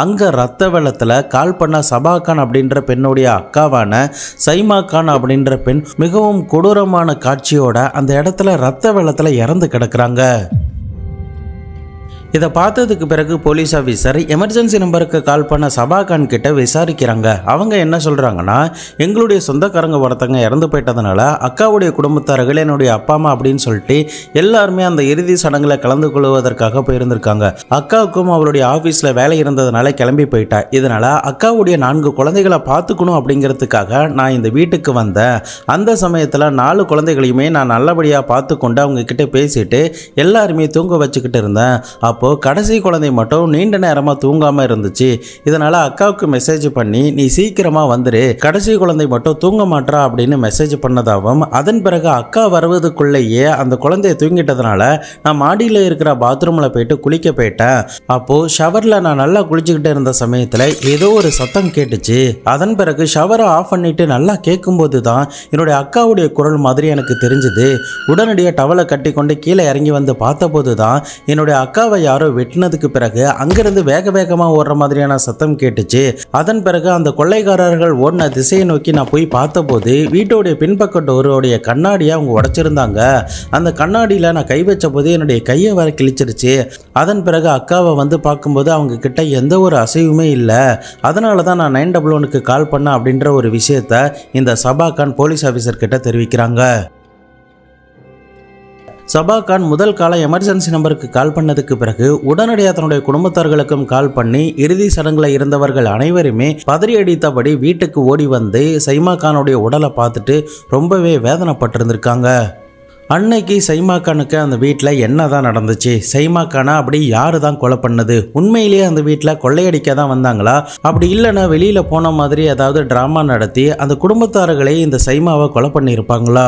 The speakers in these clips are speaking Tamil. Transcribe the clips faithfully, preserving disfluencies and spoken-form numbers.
அங்க ரத்த வெள்ளத்துல கால் பண்ண சபா கான் அப்படின்ற பெண்ணுடைய அக்காவான சைமா கான் அப்படின்ற பெண் மிகவும் கொடூரமான காட்சியோட அந்த இடத்துல ரத்த வெள்ளத்துல இறந்து கிடக்குறாங்க. இதை பார்த்ததுக்கு பிறகு போலீஸ் ஆஃபீஸர் எமர்ஜென்சி நம்பருக்கு கால் பண்ண சபா கான் கிட்ட விசாரிக்கிறாங்க. அவங்க என்ன சொல்கிறாங்கன்னா, எங்களுடைய சொந்தக்காரங்க ஒருத்தங்க இறந்து போயிட்டதுனால அக்காவுடைய குடும்பத்தார்கள் என்னுடைய அப்பா அம்மா அப்படின்னு சொல்லிட்டு எல்லாருமே அந்த இறுதி சடங்குல கலந்து கொள்வதற்காக போயிருந்திருக்காங்க. அக்காவுக்கும் அவருடைய ஆஃபீஸில் வேலை இருந்ததுனால கிளம்பி போயிட்டா. இதனால் அக்காவுடைய நான்கு குழந்தைகளை பார்த்துக்கணும் அப்படிங்கிறதுக்காக நான் இந்த வீட்டுக்கு வந்தேன். அந்த சமயத்தில் நாலு குழந்தைகளையுமே நான் நல்லபடியாக பார்த்துக்கொண்டு அவங்க கிட்டே பேசிட்டு எல்லாருமே தூங்க வச்சுக்கிட்டு இருந்தேன். அப்போது கடைசி குழந்தை மட்டும் நீண்ட நேரமாக தூங்காமல் இருந்துச்சு. இதனால் அக்காவுக்கு மெசேஜ் பண்ணி நீ சீக்கிரமாக வந்துரு, கடைசி குழந்தை மட்டும் தூங்க மாட்டா அப்படின்னு மெசேஜ் பண்ணதாகவும் அதன் பிறகு அக்கா வருவதுக்குள்ளேயே அந்த குழந்தைய தூங்கிட்டதுனால நான் மாடியில் இருக்கிற பாத்ரூமில் போயிட்டு குளிக்க போயிட்டேன். அப்போது ஷவரில் நான் நல்லா குளிச்சுக்கிட்டு இருந்த சமயத்தில் ஏதோ ஒரு சத்தம் கேட்டுச்சு. அதன் பிறகு ஷவரை ஆஃப் பண்ணிவிட்டு நல்லா கேட்கும்போது தான் என்னுடைய அக்காவுடைய குரல் மாதிரி எனக்கு தெரிஞ்சுது. உடனடியாக டவலை கட்டி கொண்டு கீழே இறங்கி வந்து பார்த்தபோது தான் என்னுடைய அக்காவை யாரோ வெட்டினதுக்கு பிறகு அங்கிருந்து வேக வேகமா ஓடுற மாதிரியான சத்தம் கேட்டுச்சு. அதன் பிறகு அந்த கொள்ளைக்காரர்கள் ஓடின திசையை நோக்கி நான் போய் பார்த்தபோது வீட்டோடைய பின்பக்க டோருடைய கண்ணாடியை அவங்க உடைச்சிருந்தாங்க. அந்த கண்ணாடியில் நான் கை வச்ச போது என்னுடைய கையை வர கிழிச்சிருச்சு. அதன் பிறகு அக்காவை வந்து பார்க்கும்போது அவங்க கிட்ட எந்த ஒரு அசைவுமே இல்லை. அதனால தான் நான் நைன் டபுள் ஒனுக்கு கால் பண்ண அப்படின்ற ஒரு விஷயத்த இந்த சபா கான் போலீஸ் ஆஃபீஸர் கிட்ட தெரிவிக்கிறாங்க. சபா கான் முதல் கால எமர்ஜென்சி நம்பருக்கு கால் பண்ணதுக்கு பிறகு உடனடியாக தன்னுடைய குடும்பத்தார்களுக்கும் கால் பண்ணி இறுதி சடங்குல இருந்தவர்கள் அனைவருமே பதறி அடித்தபடி வீட்டுக்கு ஓடி வந்து சைமா கானுடைய உடலை பார்த்துட்டு ரொம்பவே வேதனைப்பட்டிருந்திருக்காங்க. அன்னைக்கு சைமா கானுக்கு அந்த வீட்டில் என்ன தான் நடந்துச்சு, சைமா கானை அப்படி யாரு தான் கொலை பண்ணது, உண்மையிலேயே அந்த வீட்டில் கொள்ளையடிக்க தான் வந்தாங்களா, அப்படி இல்லைன்னா வெளியில் போன மாதிரி ஏதாவது ட்ராமா நடத்தி அந்த குடும்பத்தார்களே இந்த சைமாவை கொலை பண்ணியிருப்பாங்களா,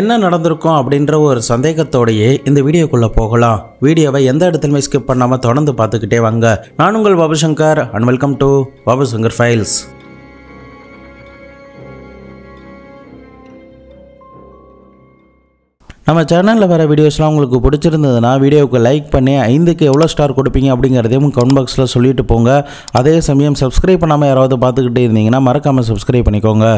என்ன நடந்திருக்கும் அப்படின்ற ஒரு சந்தேகத்தோடையே இந்த வீடியோக்குள்ளே போகலாம். வீடியோவை எந்த இடத்துலையுமே ஸ்கிப் பண்ணாமல் தொடர்ந்து பார்த்துக்கிட்டே வாங்க. நான் உங்கள் Babu Shankar and welcome to Babu Shankar files. நம்ம சேனலில் வர வீடியோஸ்லாம் உங்களுக்கு பிடிச்சிருந்ததுன்னா வீடியோவுக்கு லைக் பண்ணி ஐந்துக்கு எவ்வளோ ஸ்டார் கொடுப்பீங்க அப்படிங்கிறதையும் கமெண்ட் பாக்ஸில் சொல்லிட்டு போங்க. அதே சமயம் சப்ஸ்கிரைப் பண்ணாமல் யாராவது பார்த்துக்கிட்டே இருந்தீங்கன்னா மறக்காமல் சப்ஸ்கிரைப் பண்ணிக்கோங்க.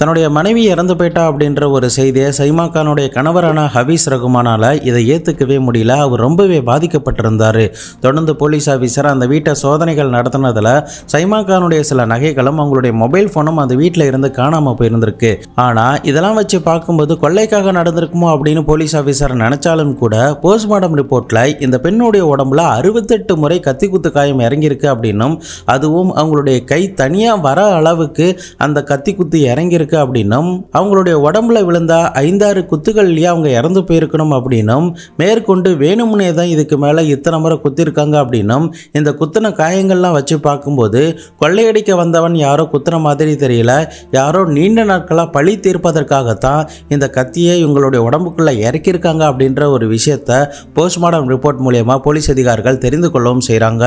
தன்னுடைய மனைவி இறந்து போயிட்டா அப்படின்ற ஒரு செய்தியை சைமா கானுடைய கணவரான ஹபீஸ் ரகுமானால் இதை ஏற்றுக்கவே முடியல. அவர் ரொம்பவே பாதிக்கப்பட்டிருந்தார். தொடர்ந்து போலீஸ் ஆஃபீஸர் அந்த வீட்டை சோதனைகள் நடத்தினதில் சைமா கானுடைய சில நகைகளும் அவங்களுடைய மொபைல் ஃபோனும் அந்த வீட்டில் இருந்து காணாமல் போயிருந்திருக்கு. ஆனால் இதெல்லாம் வச்சு பார்க்கும்போது கொள்ளைக்காக நடந்திருக்குமோ அப்படின்னு போலீஸ் ஆஃபீஸர் நினச்சாலும் கூட போஸ்ட்மார்டம் ரிப்போர்ட்டில் இந்த பெண்ணுடைய உடம்புல அறுபத்தெட்டு முறை கத்தி குத்து காயம் இறங்கியிருக்கு அப்படின்னும் அதுவும் அவங்களுடைய கை தனியாக வர அளவுக்கு அந்த கத்தி குத்து இறங்கியிருக்கு அப்படின்னும் அவங்களுடைய உடம்புல விழுந்த ஐந்தாறு குத்துக்கள்லயே அவங்க இறந்து போயிருக்கணும் அப்படின்னும் மேற்கொண்டு வேணும்னே தான் இதுக்கு மேல இத்தனை முறை குத்திருக்காங்க அப்படின்னும் இந்த குத்தின காயங்கள்லாம் வச்சு பார்க்கும்போது கொள்ளையடிக்க வந்தவன் யாரோ குத்தின மாதிரி தெரியல, யாரோ நீண்ட நாட்களாக பழி தீர்ப்பதற்காகத்தான் இந்த கத்தியை இவங்களுடைய உடம்புக்குள்ள இறக்கியிருக்காங்க அப்படின்ற ஒரு விஷயத்தை போஸ்ட்மார்டம் ரிப்போர்ட் மூலமா போலீஸ் அதிகாரிகள் தெரிந்து கொள்ளவும் செய்கிறாங்க.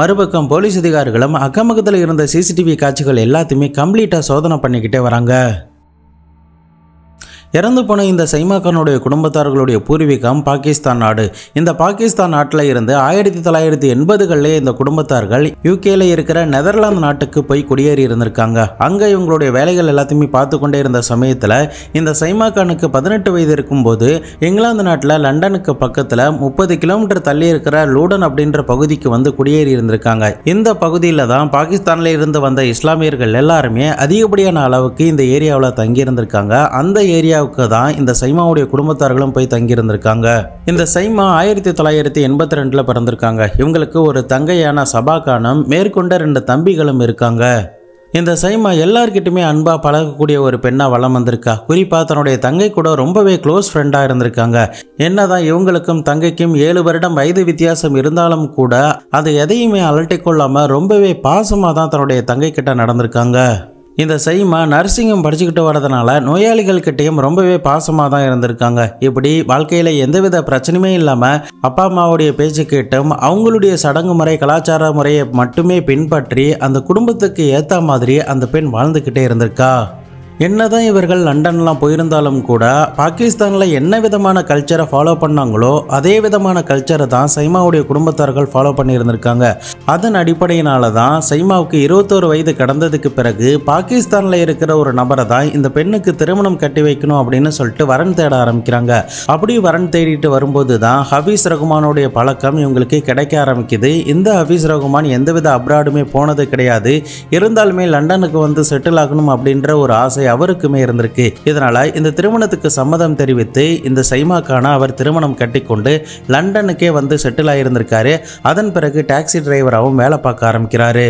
மறுபக்கம் போலீஸ் அதிகாரிகளும் அக்கமக்கத்தில் இருந்த சிசிடிவி காட்சிகள் எல்லாத்தையுமே கம்ப்ளீட்டாக சோதனை பண்ணிக்கிட்டே வராங்க. இறந்து போன இந்த சைமா கானுடைய குடும்பத்தார்களுடைய பூர்வீகம் பாகிஸ்தான் நாடு. இந்த பாகிஸ்தான் நாட்டில் இருந்து ஆயிரத்தி தொள்ளாயிரத்தி எண்பதுகளிலே இந்த குடும்பத்தார்கள் யூகேல இருக்கிற நெதர்லாந்து நாட்டுக்கு போய் குடியேறி இருந்திருக்காங்க. அங்கே இவங்களுடைய வேலைகள் எல்லாத்தையுமே பார்த்து கொண்டே இருந்த சமயத்தில் இந்த சைமா கானுக்கு பதினெட்டு வயது இருக்கும்போது இங்கிலாந்து நாட்டில் லண்டனுக்கு பக்கத்தில் முப்பது கிலோமீட்டர் தள்ளி இருக்கிற லூடன் அப்படின்ற பகுதிக்கு வந்து குடியேறி இருந்திருக்காங்க. இந்த பகுதியில் தான் பாகிஸ்தானில் இருந்து வந்த இஸ்லாமியர்கள் எல்லாருமே அதிகப்படியான அளவுக்கு இந்த ஏரியாவில் தங்கியிருந்திருக்காங்க. அந்த ஏரியா தான் இந்த சைமாவுடைய குடும்பத்தார்களும் போய் தங்கியிருந்திருக்காங்க. இந்த சைமா ஆயிரத்தி தொள்ளாயிரத்தி எண்பத்தி ரெண்டுல பிறந்திருக்காங்க. இவங்களுக்கு ஒரு தங்கையான சபா கானும் மேற்கொண்ட ரெண்டு தம்பிகளும் இருக்காங்க. இந்த சைமா எல்லார்கிட்டயுமே அன்பா பழகக்கூடிய ஒரு பெண்ணா வலம் வந்திருக்கா. குறிப்பா தன்னுடைய தங்கை கூட ரொம்பவே க்ளோஸ் ஃப்ரெண்டா இருந்திருக்காங்க. என்னதான் இவங்களுக்கும் தங்கைக்கும் ஏழு வருடம் வயது வித்தியாசம் இருந்தாலும் கூட அதை எதையுமே அலட்டிக் கொள்ளாம ரொம்பவே பாசமா தான் தன்னுடைய தங்கை கிட்ட நடந்திருக்காங்க. இந்த சைமா நர்சிங்கும் படிச்சுக்கிட்டு வரதுனால நோயாளிகள்கிட்டையும் ரொம்பவே பாசமாக தான் இருந்திருக்காங்க. இப்படி வாழ்க்கையில் எந்தவித பிரச்சனையுமே இல்லாமல் அப்பா அம்மாவுடைய பேச்சு கேட்டும் அவங்களுடைய சடங்கு முறை கலாச்சார முறையை மட்டுமே பின்பற்றி அந்த குடும்பத்துக்கு ஏற்ற மாதிரி அந்த பெண் வாழ்ந்துக்கிட்டே இருந்திருக்கா. என்னதான் இவர்கள் லண்டன்லாம் போயிருந்தாலும் கூட பாகிஸ்தானில் என்ன விதமான கல்ச்சரை ஃபாலோ பண்ணாங்களோ அதே விதமான கல்ச்சரை தான் சைமாவுடைய குடும்பத்தார்கள் ஃபாலோ பண்ணியிருந்திருக்காங்க. அதன் அடிப்படையினால தான் சைமாவுக்கு இருபத்தோரு வயது கடந்ததுக்கு பிறகு பாகிஸ்தானில் இருக்கிற ஒரு நபரை தான் இந்த பெண்ணுக்கு திருமணம் கட்டி வைக்கணும் அப்படின்னு சொல்லிட்டு வரன் தேட ஆரம்பிக்கிறாங்க. அப்படி வரன் தேடிட்டு வரும்போது தான் ஹபீஸ் ரகுமானுடைய பழக்கம் இவங்களுக்கு கிடைக்க ஆரம்பிக்குது. இந்த ஹபீஸ் ரகுமான் எந்தவித அப்ராடுமே போனது கிடையாது. இருந்தாலுமே லண்டனுக்கு வந்து செட்டில் ஆகணும் அப்படின்ற ஒரு ஆசை அவருக்குமே இருந்திருக்கு. இதனால இந்த திருமணத்துக்கு சம்மதம் தெரிவித்து இந்த சைமா கானை அவர் திருமணம் கட்டிக்கொண்டு லண்டனுக்கே வந்து செட்டில் ஆகியிருந்திருக்காரு. அதன் பிறகு டாக்ஸி டிரைவராகவும் வேலை பார்க்க ஆரம்பிக்கிறாரு.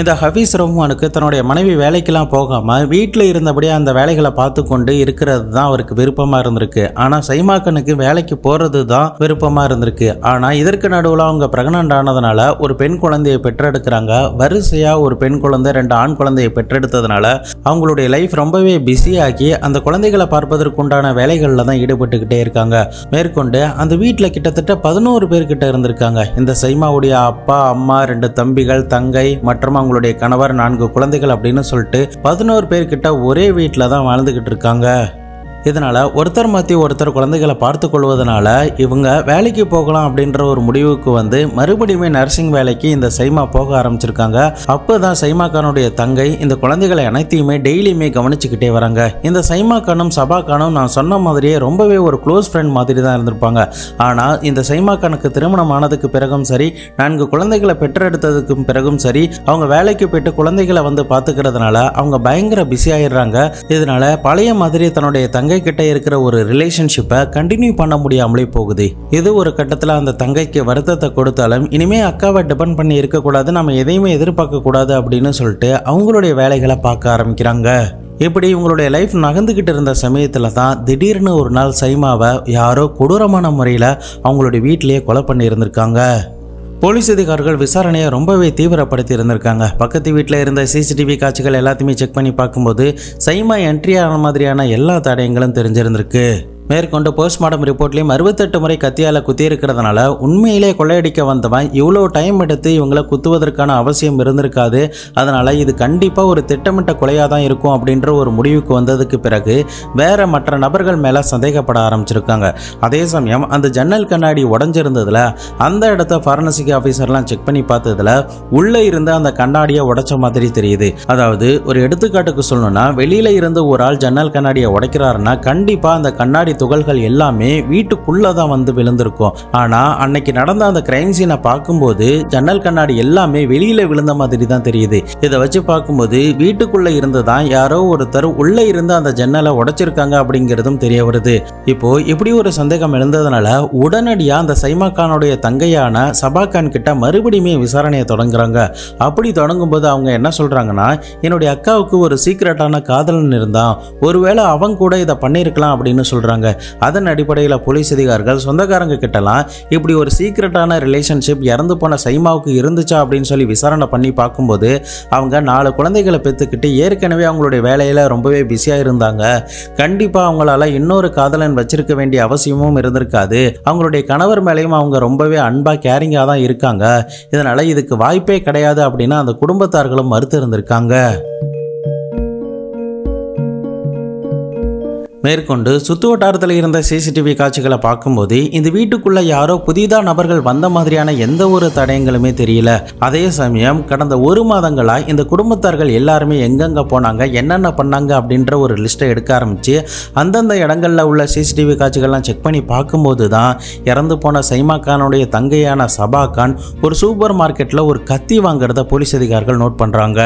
இந்த ஹபீஸ் ரஹ்மானுக்கு தன்னுடைய மனைவி வேலைக்கெல்லாம் போகாமல் வீட்டில் இருந்தபடியே அந்த வேலைகளை பார்த்து கொண்டு இருக்கிறது தான் அவருக்கு விருப்பமாக இருந்திருக்கு. ஆனால் சைமா கானுக்கு வேலைக்கு போகிறது தான் விருப்பமாக இருந்திருக்கு. ஆனால் இதற்கு நடுவில் அவங்க பிரெக்னன்ட் ஆனதுனால ஒரு பெண் குழந்தையை பெற்றெடுக்கிறாங்க. வரிசையாக ஒரு பெண் குழந்தை ரெண்டு ஆண் குழந்தையை பெற்றெடுத்ததுனால அவங்களுடைய லைஃப் ரொம்பவே பிஸியாகி அந்த குழந்தைகளை பார்ப்பதற்குண்டான வேலைகளில் தான் ஈடுபட்டுக்கிட்டே இருக்காங்க. மேற்கொண்டு அந்த வீட்டில் கிட்டத்தட்ட பதினோரு பேர்கிட்ட இருந்திருக்காங்க. இந்த சைமாவுடைய அப்பா அம்மா ரெண்டு தம்பிகள் தங்கை மற்றும் அவங்களுடைய கணவர் நான்கு குழந்தைகள் அப்படின்னு சொல்லிட்டு பதினோரு பேர்கிட்ட ஒரே வீட்டில் தான் வாழ்ந்துக்கிட்டு இருக்காங்க. இதனால் ஒருத்தர் மாற்றி ஒருத்தர் குழந்தைகளை பார்த்து கொள்வதனால இவங்க வேலைக்கு போகலாம் அப்படின்ற ஒரு முடிவுக்கு வந்து மறுபடியுமே நர்சிங் வேலைக்கு இந்த சைமா போக ஆரம்பிச்சிருக்காங்க. அப்போ தான் சைமா கானுடைய தங்கை இந்த குழந்தைகளை அனைத்தையுமே டெய்லியுமே கவனிச்சுக்கிட்டே வராங்க. இந்த சைமா கானும் சபா கானும் நான் சொன்ன மாதிரியே ரொம்பவே ஒரு க்ளோஸ் ஃப்ரெண்ட் மாதிரி தான் இருந்திருப்பாங்க. ஆனால் இந்த சைமா கானுக்கு திருமணம் ஆனதுக்கு பிறகும் சரி நான்கு குழந்தைகளை பெற்றெடுத்ததுக்கு பிறகும் சரி அவங்க வேலைக்கு போயிட்டு குழந்தைகளை வந்து பார்த்துக்கிறதுனால அவங்க பயங்கர பிஸி ஆகிடுறாங்க. இதனால பழைய மாதிரி தன்னுடைய தங்கை கிட்ட இருக்கிற ஒரு ரிலேஷன்ஷிப்பை கண்டினியூ பண்ண முடியாமலே போகுது. இது ஒரு கட்டத்தில் அந்த தங்கைக்கு வருத்தத்தை கொடுத்தாலும் இனிமே அக்காவை டிபெண்ட் பண்ணி இருக்கக்கூடாது, நம்ம எதையுமே எதிர்பார்க்க கூடாது அப்படின்னு சொல்லிட்டு அவங்களுடைய வேலைகளை பார்க்க ஆரம்பிக்கிறாங்க. இப்படி இவங்களுடைய லைஃப் நகர்ந்துக்கிட்டு இருந்த சமயத்தில் தான் திடீர்னு ஒரு நாள் சைமாவை யாரோ கொடூரமான முறையில் அவங்களுடைய வீட்டிலேயே கொலை பண்ணி இருந்திருக்காங்க. போலீஸ் அதிகாரிகள் விசாரணையை ரொம்பவே தீவிரப்படுத்தி இருந்திருக்காங்க. பக்கத்து வீட்டில் இருந்த சிசிடிவி காட்சிகள் எல்லாத்தையுமே செக் பண்ணி பார்க்கும்போது சைமா என்ட்ரி ஆன மாதிரியான எல்லா தடயங்களும் தெரிஞ்சிருந்திருக்கு. மேற்கொண்டு போஸ்ட்மார்டம் ரிப்போர்ட்லேயும் அறுபத்தெட்டு முறை கத்தியால் குத்தி இருக்கிறதுனால உண்மையிலே கொள்ளையடிக்க வந்தவன் இவ்வளோ டைம் எடுத்து இவங்களை குத்துவதற்கான அவசியம் இருந்திருக்காது. அதனால் இது கண்டிப்பாக ஒரு திட்டமிட்ட கொலையாக தான் இருக்கும் அப்படின்ற ஒரு முடிவுக்கு வந்ததுக்கு பிறகு வேறு மற்ற நபர்கள் மேலே சந்தேகப்பட ஆரம்பிச்சிருக்காங்க. அதே சமயம் அந்த ஜன்னல் கண்ணாடி உடஞ்சிருந்ததில் அந்த இடத்த ஃபாரன்சிக் ஆஃபீஸர்லாம் செக் பண்ணி பார்த்ததில் உள்ளே இருந்த அந்த கண்ணாடியை உடைச்ச மாதிரி தெரியுது. அதாவது ஒரு எடுத்துக்காட்டுக்கு சொல்லணும்னா வெளியில் இருந்து ஒரு ஆள் ஜன்னல் கண்ணாடியை உடைக்கிறாருன்னா கண்டிப்பாக அந்த கண்ணாடி துகள்கள் எல்லாமே வீட்டுக்குள்ளதான் வந்து விழுந்திருக்கும். ஆனா அன்னைக்கு நடந்த அந்த கிரைம் சீனை பார்க்கும்போது ஜன்னல் கண்ணாடி எல்லாமே வெளியில விழுந்த மாதிரி தான் தெரியுது. இதை வச்சு பார்க்கும்போது வீட்டுக்குள்ள இருந்துதான் யாரோ ஒருத்தர் உள்ள இருந்து அந்த ஜன்னலை உடைச்சிருக்காங்க அப்படிங்கிறதும் தெரிய வருது. இப்போ இப்படி ஒரு சந்தேகம் எழுந்ததுனால உடனடியா அந்த சைமா கானுடைய தங்கையான சபா கான் கிட்ட மறுபடியுமே விசாரணையை தொடங்குறாங்க. அப்படி தொடங்கும் போது அவங்க என்ன சொல்றாங்கன்னா, என்னுடைய அக்காவுக்கு ஒரு சீக்கிரட்டான காதலன் இருந்தான், ஒருவேளை அவங்க கூட இதை பண்ணிருக்கலாம் அப்படின்னு சொல்றாங்க. அதன் அடிப்படையில் போலீஸ் அதிகாரிகள் சொந்தக்காரங்க கிட்டலாம் இப்படி ஒரு சீக்ரெட்டான ரிலேஷன்ஷிப் இறந்து போன சைமாவுக்கு இருந்துச்சா அப்படின்னு சொல்லி விசாரணை பண்ணி பார்க்கும்போது அவங்க நாலு குழந்தைகளை பெற்றுக்கிட்டு ஏற்கனவே அவங்களுடைய வேலையில் ரொம்பவே பிஸியாக இருந்தாங்க. கண்டிப்பாக அவங்களால இன்னொரு காதலன் வச்சிருக்க வேண்டிய அவசியமும் இருந்திருக்காது. அவங்களுடைய கணவர் மேலேயும் அவங்க ரொம்பவே அன்பாக கேரிங்காக தான் இருக்காங்க. இதனால் இதுக்கு வாய்ப்பே கிடையாது அப்படின்னு அந்த குடும்பத்தார்களும் மறுத்து இருந்திருக்காங்க. மேற்கொண்டு சுற்று வட்டாரத்தில் இருந்த சிசிடிவி காட்சிகளை பார்க்கும்போது இந்த வீட்டுக்குள்ளே யாரோ புதிதாக நபர்கள் வந்த மாதிரியான எந்த ஒரு தடயங்களுமே தெரியல. அதே சமயம் கடந்த ஒரு மாதங்களாக இந்த குடும்பத்தார்கள் எல்லாருமே எங்கெங்கே போனாங்க என்னென்ன பண்ணாங்க அப்படின்ற ஒரு லிஸ்ட்டை எடுக்க ஆரம்பித்து அந்தந்த இடங்களில் உள்ள சிசிடிவி காட்சிகள்லாம் செக் பண்ணி பார்க்கும்போது தான் இறந்து போன சைமா கானுடைய தங்கையான சபா கான் ஒரு சூப்பர் மார்க்கெட்டில் ஒரு கத்தி வாங்குறத போலீஸ் அதிகாரிகள் நோட் பண்ணுறாங்க.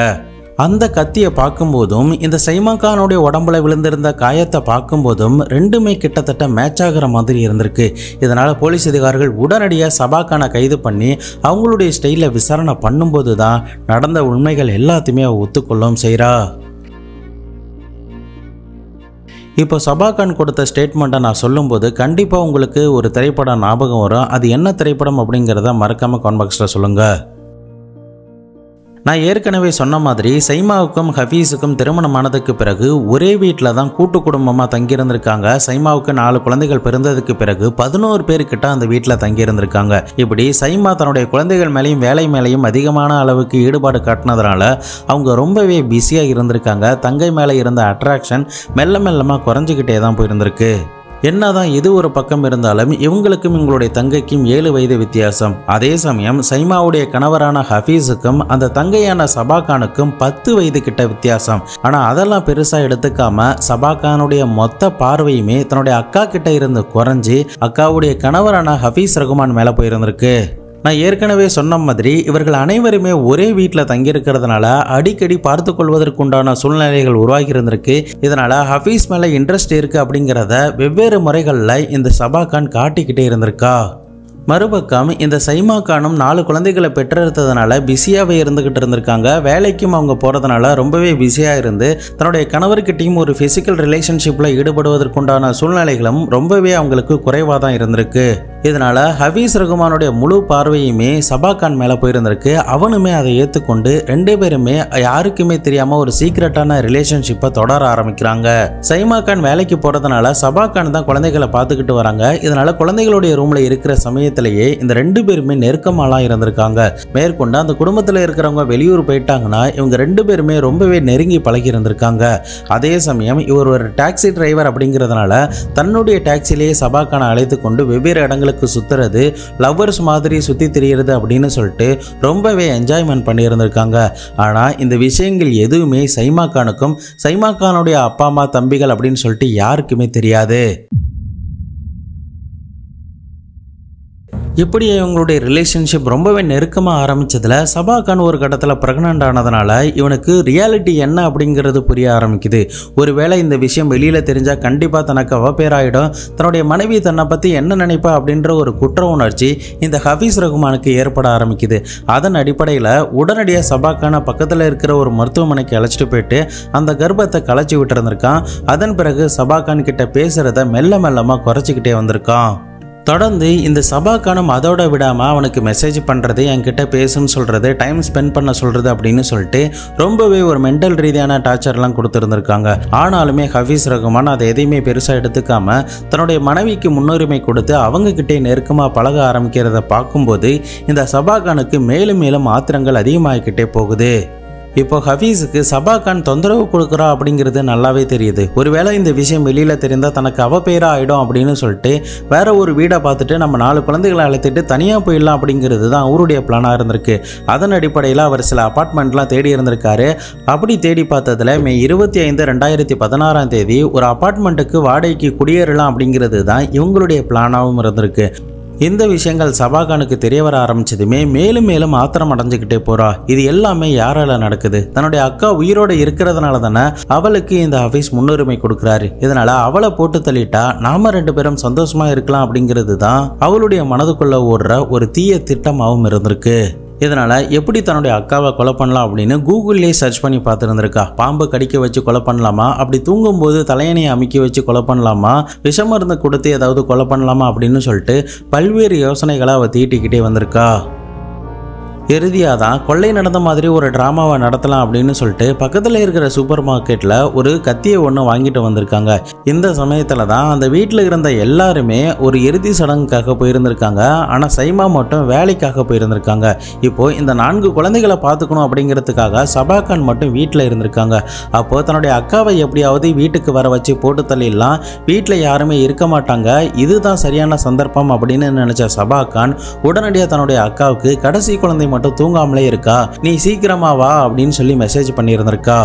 அந்த கத்தியை பார்க்கும்போதும் இந்த சைமா கானுடைய உடம்புல விழுந்திருந்த காயத்தை பார்க்கும்போதும் ரெண்டுமே கிட்டத்தட்ட மேட்ச் ஆகிற மாதிரி இருந்திருக்கு. இதனால் போலீஸ் அதிகாரிகள் உடனடியாக சபா கானை கைது பண்ணி அவங்களுடைய ஸ்டைலில் விசாரணை பண்ணும்போது தான் நடந்த உண்மைகள் எல்லாத்தையுமே ஒத்துக்கொள்ளவும் செய்கிறா. இப்போ சபா கான் கொடுத்த ஸ்டேட்மெண்ட்டை நான் சொல்லும்போது கண்டிப்பாக உங்களுக்கு ஒரு திரைப்படம் ஞாபகம் வரும். அது என்ன திரைப்படம் அப்படிங்கிறத மறக்காமல் கமெண்ட் பாக்ஸில் சொல்லுங்கள். நான் ஏற்கனவே சொன்ன மாதிரி சைமாவுக்கும் ஹஃபீஸுக்கும் திருமணமானதுக்கு பிறகு ஒரே வீட்டில் தான் கூட்டு குடும்பமாக தங்கியிருந்திருக்காங்க. சைமாவுக்கு நாலு குழந்தைகள் பிறந்ததுக்கு பிறகு பதினோரு பேருக்கிட்ட அந்த வீட்டில் தங்கியிருந்திருக்காங்க. இப்படி சைமா தன்னுடைய குழந்தைகள் மேலேயும் வேலை மேலேயும் அதிகமான அளவுக்கு ஈடுபாடு காட்டினதுனால அவங்க ரொம்பவே பிஸியாக இருந்திருக்காங்க. தங்கை மேலே இருந்த அட்ராக்ஷன் மெல்ல மெல்லமாக குறைஞ்சிக்கிட்டே தான் போயிருந்திருக்கு. என்னதான் இது ஒரு பக்கம் இருந்தாலும் இவங்களுக்கும் இவங்களுடைய தங்கைக்கும் ஏழு வயது வித்தியாசம். அதே சமயம் சைமாவுடைய கணவரான ஹஃபீஸுக்கும் அந்த தங்கையான சபா கானுக்கும் பத்து வயது கிட்ட வித்தியாசம். ஆனால் அதெல்லாம் பெருசாக எடுத்துக்காம சபா கானுடைய மொத்த பார்வையுமே தன்னுடைய அக்கா கிட்ட இருந்து குறைஞ்சி அக்காவுடைய கணவரான ஹஃபீஸ் ரகுமான் மேலே போயிருந்திருக்கு. நான் ஏற்கனவே சொன்ன மாதிரி இவர்கள் அனைவருமே ஒரே வீட்டில் தங்கியிருக்கிறதுனால அடிக்கடி பார்த்து கொள்வதற்குண்டான சூழ்நிலைகள் உருவாகி இருந்திருக்கு. இதனால் ஹஃபீஸ் மேலே இன்ட்ரெஸ்ட் இருக்குது அப்படிங்கிறத வெவ்வேறு முறைகளில் இந்த சபா கான் காட்டிக்கிட்டே இருந்திருக்கா. மறுபக்கம் இந்த சைமா கானும் நாலு குழந்தைகளை பெற்றெடுத்ததுனால பிஸியாகவே இருந்துக்கிட்டு இருந்திருக்காங்க. வேலைக்கும் அவங்க போகிறதுனால ரொம்பவே பிஸியாக இருந்து தன்னுடைய கணவர்கிட்டையும் ஒரு ஃபிசிக்கல் ரிலேஷன்ஷிப்பில் ஈடுபடுவதற்குண்டான சூழ்நிலைகளும் ரொம்பவே அவங்களுக்கு குறைவாக தான் இருந்திருக்கு. இதனால் ஹஃபீஸ் ரகுமானுடைய முழு பார்வையுமே சபா கான் மேலே போயிருந்திருக்கு. அவனுமே அதை ஏற்றுக்கொண்டு ரெண்டு பேருமே யாருக்குமே தெரியாமல் ஒரு சீக்ரெட்டான ரிலேஷன்ஷிப்பை தொடர ஆரம்பிக்கிறாங்க. சைமா கான் வேலைக்கு போகிறதுனால சபா கான் தான் குழந்தைகளை பார்த்துக்கிட்டு வராங்க. இதனால் குழந்தைகளுடைய ரூமில் இருக்கிற சமயத்தை இந்த ரெண்டு பேருமே நெருக்கமாலாம் இருந்திருக்காங்க. மேற்கொண்டு அந்த குடும்பத்தில் இருக்கிறவங்க வெளியூர் போயிட்டாங்கன்னா இவங்க ரெண்டு பேருமே ரொம்பவே நெருங்கி பழகி இருந்திருக்காங்க. அதே சமயம் இவர் ஒரு டாக்ஸி டிரைவர் அப்படிங்கிறதுனால தன்னுடைய டாக்ஸிலேயே சபா கானை அழைத்து கொண்டு வெவ்வேறு இடங்களுக்கு சுற்றுறது, லவ்வர்ஸ் மாதிரி சுற்றி திரியிறது அப்படின்னு சொல்லிட்டு ரொம்பவே என்ஜாய்மெண்ட் பண்ணியிருந்திருக்காங்க. ஆனால் இந்த விஷயங்கள் எதுவுமே சைமா கானுக்கும் சைமா கானுடைய அப்பா அம்மா தம்பிகள் அப்படின்னு சொல்லிட்டு யாருக்குமே தெரியாது. இப்படி இவங்களுடைய ரிலேஷன்ஷிப் ரொம்பவே நெருக்கமாக ஆரம்பித்ததில் சபா கான் ஒரு கட்டத்தில் ப்ரெக்னென்ட் ஆனதுனால இவனுக்கு ரியாலிட்டி என்ன அப்படிங்கிறது புரிய ஆரம்பிக்குது. ஒருவேளை இந்த விஷயம் வெளியில் தெரிஞ்சால் கண்டிப்பாக தனக்கு அவப்பேராயிடும், தன்னுடைய மனைவி தன்னை பற்றி என்ன நினைப்பா அப்படின்ற ஒரு குற்ற உணர்ச்சி இந்த ஹஃபீஸ் ரகுமானுக்கு ஏற்பட ஆரம்பிக்குது. அதன் அடிப்படையில் உடனடியாக சபா கானை பக்கத்தில் இருக்கிற ஒரு மருத்துவமனைக்கு அழைச்சிட்டு போயிட்டு அந்த கர்ப்பத்தை கலைச்சி விட்டுருந்திருக்கான். அதன் பிறகு சபா கான் கிட்ட பேசுகிறத மெல்ல மெல்லமாக குறைச்சிக்கிட்டே வந்திருக்கான். தொடர்ந்து இந்த சபா கானும் அதோட விடாமல் அவனுக்கு மெசேஜ் பண்ணுறது, என்கிட்ட பேசுன்னு சொல்கிறது, டைம் ஸ்பெண்ட் பண்ண சொல்கிறது அப்படின்னு சொல்லிட்டு ரொம்பவே ஒரு மென்டல் ரீதியான டார்ச்சர்லாம் கொடுத்துருந்துருக்காங்க. ஆனாலுமே ஹஃபீஸ் ரகுமான் அதை எதையுமே பெருசாக எடுத்துக்காமல் தன்னுடைய மனைவிக்கு முன்னுரிமை கொடுத்து அவங்கக்கிட்டே நெருக்கமாக பழக ஆரம்பிக்கிறத பார்க்கும்போது இந்த சபா கானுக்கு மேலும் மேலும் ஆத்திரங்கள் அதிகமாகிக்கிட்டே போகுது. இப்போ ஹஃபீஸுக்கு சபா கான் தொந்தரவு கொடுக்குறா அப்படிங்கிறது நல்லாவே தெரியுது. ஒருவேளை இந்த விஷயம் வெளியில் தெரிந்தால் தனக்கு அவப்பேராக ஆகிடும் அப்படின்னு சொல்லிட்டு வேற ஒரு வீடை பார்த்துட்டு நம்ம நாலு குழந்தைகளை அழைத்துட்டு தனியாக போயிடலாம் அப்படிங்கிறது தான் அவருடைய பிளானாக இருந்திருக்கு. அதன் அடிப்படையில் அவர் சில அப்பார்ட்மெண்ட்லாம் தேடி இருந்திருக்காரு. அப்படி தேடி பார்த்ததில் மே இருபத்தி ஐந்து ரெண்டாயிரத்தி பதினாறாம் தேதி ஒரு அப்பார்ட்மெண்ட்டுக்கு வாடகைக்கு குடியேறலாம் அப்படிங்கிறது தான் இவங்களுடைய பிளானாகவும் இருந்திருக்கு. இந்த விஷயங்கள் சபா கானுக்கு தெரிய வர ஆரம்பிச்சதுமே மேலும் மேலும் ஆத்திரம் அடைஞ்சுக்கிட்டே போறா. இது எல்லாமே யாரால நடக்குது? தன்னுடைய அக்கா உயிரோடு இருக்கிறதுனால தானே அவளுக்கு இந்த ஹஃபீஸ் முன்னுரிமை கொடுக்குறாரு. இதனால அவளை போட்டு தள்ளிட்டா நாம ரெண்டு பேரும் சந்தோஷமா இருக்கலாம் அப்படிங்கிறது தான் அவளுடைய மனதுக்குள்ள ஓடுற ஒரு தீய திட்டமாகவும் இருந்திருக்கு. இதனால் எப்படி தன்னுடைய அக்காவை கொலை பண்ணலாம் அப்படின்னு கூகுள்லேயே சர்ச் பண்ணி பார்த்துருந்துருக்கா. பாம்பு கடிக்க வச்சு கொலை பண்ணலாமா, அப்படி தூங்கும்போது தலையணையை அமுக்கி வச்சு கொலை பண்ணலாமா, விஷமருந்து கொடுத்து ஏதாவது கொலை பண்ணலாமா அப்படின்னு சொல்லிட்டு பல்வேறு யோசனைகளை அவள் தீட்டிக்கிட்டே வந்திருக்கா. இறுதியாக தான் கொள்ளை நடந்த மாதிரி ஒரு ட்ராமாவை நடத்தலாம் அப்படின்னு சொல்லிட்டு பக்கத்தில் இருக்கிற சூப்பர் மார்க்கெட்டில் ஒரு கத்தியை ஒன்று வாங்கிட்டு வந்திருக்காங்க. இந்த சமயத்தில் தான் அந்த வீட்டில் இருந்த எல்லாருமே ஒரு இறுதி சடங்குக்காக போயிருந்திருக்காங்க. ஆனால் சைமா மட்டும் வேலைக்காக போயிருந்திருக்காங்க. இப்போது இந்த நான்கு குழந்தைகளை பார்த்துக்கணும் அப்படிங்கிறதுக்காக சபா கான் மட்டும் வீட்டில் இருந்திருக்காங்க. அப்போது தன்னுடைய அக்காவை எப்படியாவது வீட்டுக்கு வர வச்சு போட்டு தள்ளிடலாம், வீட்டில் யாருமே இருக்க மாட்டாங்க, இதுதான் சரியான சந்தர்ப்பம் அப்படின்னு நினச்ச சபா கான் உடனடியாக தன்னுடைய அக்காவுக்கு கடைசி குழந்தை மட்டும் தூங்காமலே இருக்கா, நீ சீக்கிரமா வா அப்படின்னு சொல்லி மெசேஜ் பண்ணியிருந்திருக்கா.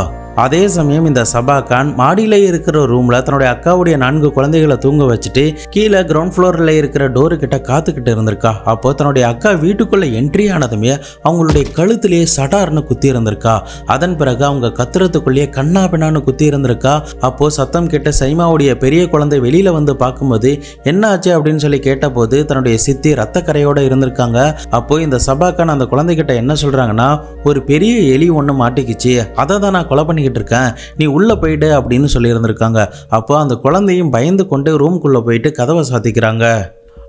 அதே சமயம் இந்த சபா கான் மாடியில இருக்கிற ரூம்ல தன்னுடைய அக்காவுடைய நான்கு குழந்தைகளை தூங்க வச்சுட்டு கீழே கிரவுண்ட் ஃப்ளோர்ல இருக்கிற டோரு கிட்ட காத்துக்கிட்டு இருந்திருக்கா. அப்போ தன்னுடைய அக்கா வீட்டுக்குள்ள என்ட்ரி ஆனதுமே அவங்களுடைய கழுத்திலே சடார்னு குத்தி இருந்திருக்கா. அதன் பிறகு அவங்க கத்துறதுக்குள்ளேயே கண்ணா பின்னான்னு குத்தி இருந்திருக்கா. அப்போ சத்தம் கேட்ட சைமாவுடைய பெரிய குழந்தை வெளியில வந்து பார்க்கும்போது என்ன ஆச்சு அப்படின்னு சொல்லி கேட்டபோது தன்னுடைய சித்தி ரத்த கரையோட இருந்திருக்காங்க. அப்போ இந்த சபாக்கான் அந்த குழந்தைகிட்ட என்ன சொல்றாங்கன்னா, ஒரு பெரிய எலி ஒன்று மாட்டிக்கிச்சு, அதை தான் நான் கொலை பண்ணிக்கிட்டு இருக்கேன், நீ உள்ள போயிட்டு அப்படின்னு சொல்லி இருந்திருக்காங்க. அப்போ அந்த குழந்தையும் பயந்து கொண்டு ரூம்குள்ள போயிட்டு கதவை சாத்திக்கிறாங்க.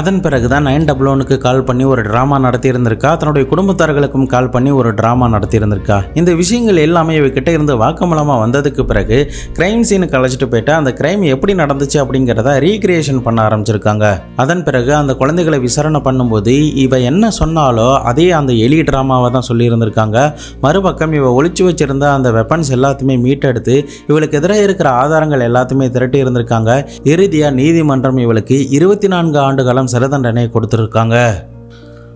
அதன் பிறகு தான் நைன் டபுள் ஒனுக்கு கால் பண்ணி ஒரு ட்ராமா நடத்தியிருந்திருக்கா. தன்னுடைய குடும்பத்தார்களுக்கும் கால் பண்ணி ஒரு ட்ராமா நடத்தியிருந்திருக்கா. இந்த விஷயங்கள் எல்லாமே இவக்கிட்ட இருந்து வாக்குமூலமாக வந்ததுக்கு பிறகு கிரைம் சீனுக்கு அழைச்சிட்டு போயிட்டு அந்த கிரைம் எப்படி நடந்துச்சு அப்படிங்கிறத ரீக்ரியேஷன் பண்ண ஆரம்பிச்சிருக்காங்க. அதன் பிறகு அந்த குழந்தைகளை விசாரணை பண்ணும்போது இவ என்ன சொன்னாலோ அதே அந்த எலி ட்ராமாவை தான் சொல்லியிருந்திருக்காங்க. மறுபக்கம் இவ ஒழிச்சு வச்சிருந்த அந்த வெப்பன்ஸ் எல்லாத்தையுமே மீட்டெடுத்து இவளுக்கு எதிராக இருக்கிற ஆதாரங்கள் எல்லாத்தையுமே திரட்டி இருந்திருக்காங்க. இறுதியாக நீதிமன்றம் இவளுக்கு இருபத்தி நான்கு ஆண்டு காலம் சிறை தண்டனை கொடுத்திருக்காங்க.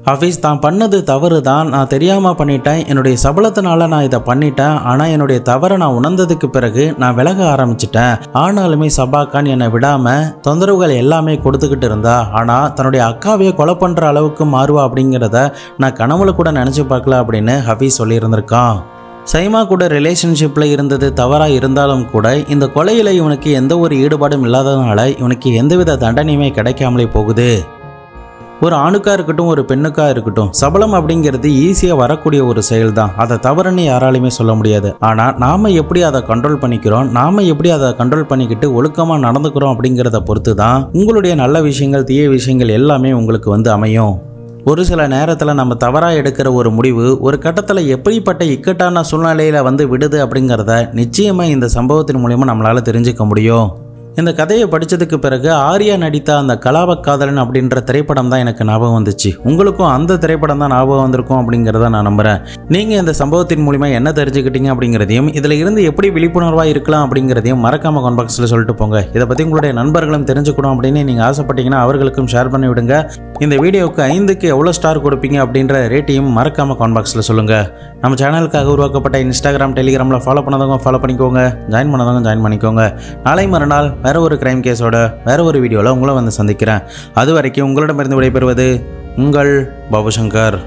ஹஃபீஸ் தான் பண்ணது தவறு தான், நான் தெரியாமல் பண்ணிட்டேன், என்னுடைய சபலத்தினால நான் இதை பண்ணிட்டேன், ஆனால் என்னுடைய தவறை நான் உணர்ந்ததுக்கு பிறகு நான் விலக ஆரம்பிச்சிட்டேன். ஆனாலுமே சபா கான் என்னை விடாமல் தொந்தரவுகள் எல்லாமே கொடுத்துக்கிட்டு இருந்தா. ஆனால் தன்னுடைய அக்காவையே கொலை பண்ணுற அளவுக்கு மாறுவா அப்படிங்கிறத நான் கனவுல கூட நினச்சி பார்க்கல அப்படின்னு ஹஃபீஸ் சொல்லியிருந்திருக்கான். சைமா கூட ரிலேஷன்ஷிப்பில் இருந்தது தவறாக இருந்தாலும் கூட இந்த கொலையில் இவனுக்கு எந்த ஒரு ஈடுபாடும் இல்லாததுனால இவனுக்கு எந்தவித தண்டனையுமே கிடைக்காமலே போகுது. ஒரு ஆணுக்காக இருக்கட்டும், ஒரு பெண்ணுக்காக இருக்கட்டும், சபலம் அப்படிங்கிறது ஈஸியாக வரக்கூடிய ஒரு செயல் தான். அதை தவறுன்னு யாராலையுமே சொல்ல முடியாது. ஆனால் நாம் எப்படி அதை கண்ட்ரோல் பண்ணிக்கிறோம், நாம் எப்படி அதை கண்ட்ரோல் பண்ணிக்கிட்டு ஒழுக்கமாக நடந்துக்கிறோம் அப்படிங்கிறத பொறுத்து தான் உங்களுடைய நல்ல விஷயங்கள், தீய விஷயங்கள் எல்லாமே உங்களுக்கு வந்து அமையும். ஒரு சில நேரத்தில் நம்ம தவறாக எடுக்கிற ஒரு முடிவு ஒரு கட்டத்தில் எப்படிப்பட்ட இக்கட்டான சூழ்நிலையில் வந்து விடுது அப்படிங்கிறத நிச்சயமாக இந்த சம்பவத்தின் மூலமா நம்மளால் தெரிஞ்சுக்க முடியும். இந்த கதையை படித்ததுக்கு பிறகு ஆர்யா நடித்த அந்த கலாபக்காதலன் அப்படின்ற திரைப்படம் தான் எனக்கு ஞாபகம் வந்துச்சு. உங்களுக்கும் அந்த திரைப்படம் தான் ஞாபகம் வந்திருக்கும் அப்படிங்கிறத நான் நம்புகிறேன். நீங்கள் இந்த சம்பவத்தின் மூலிமா என்ன தெரிஞ்சுக்கிட்டீங்க அப்படிங்கிறதையும் இதில் இருந்து எப்படி விழிப்புணர்வாக இருக்கலாம் அப்படிங்கிறதையும் மறக்காமல் கமெண்ட் பாக்ஸில் சொல்லிட்டு போங்க. இதை பற்றி உங்களுடைய நண்பர்களும் தெரிஞ்சுக்கணும் அப்படின்னு நீங்கள் ஆசைப்பட்டீங்கன்னா அவர்களுக்கும் ஷேர் பண்ணி விடுங்க. இந்த வீடியோவுக்கு ஐந்துக்கு எவ்வளோ ஸ்டார் கொடுப்பீங்க அப்படின்ற ரேட்டையும் மறக்காமல் கமெண்ட் பாக்ஸில் சொல்லுங்கள். நம்ம சேனலுக்காக உருவாக்கப்பட்ட இன்ஸ்டாகிராம், டெலிகிராமில் ஃபாலோ பண்ணதவங்க ஃபாலோ பண்ணிக்கோங்க, ஜாயின் பண்ணதவங்க ஜாயின் பண்ணிக்கோங்க. நாளை மறுநாள் வேற ஒரு கிரைம் கேஸோட வேற ஒரு வீடியோவில் உங்களை வந்து சந்திக்கிறேன். அது வரைக்கும் உங்களிடமிருந்து விடைபெறுவது உங்கள் பாபு சங்கர்.